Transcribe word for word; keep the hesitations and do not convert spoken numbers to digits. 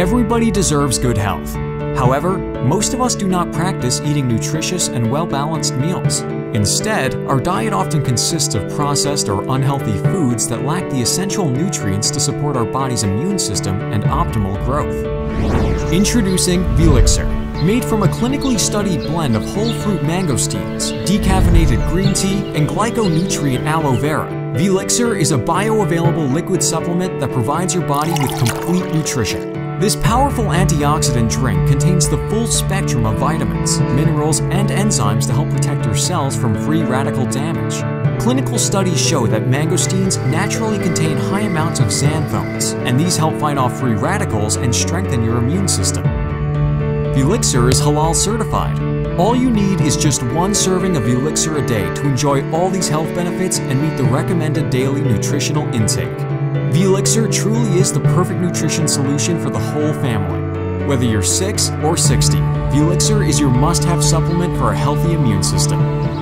Everybody deserves good health. However, most of us do not practice eating nutritious and well-balanced meals. Instead, our diet often consists of processed or unhealthy foods that lack the essential nutrients to support our body's immune system and optimal growth. Introducing Velixir. Made from a clinically studied blend of whole fruit mangosteens, decaffeinated green tea, and glyconutrient aloe vera, Velixir is a bioavailable liquid supplement that provides your body with complete nutrition. This powerful antioxidant drink contains the full spectrum of vitamins, minerals, and enzymes to help protect your cells from free radical damage. Clinical studies show that mangosteens naturally contain high amounts of xanthones, and these help fight off free radicals and strengthen your immune system. Velixir is halal certified. All you need is just one serving of Velixir a day to enjoy all these health benefits and meet the recommended daily nutritional intake. Velixir truly is the perfect nutrition solution for the whole family. Whether you're six or sixty, Velixir is your must-have supplement for a healthy immune system.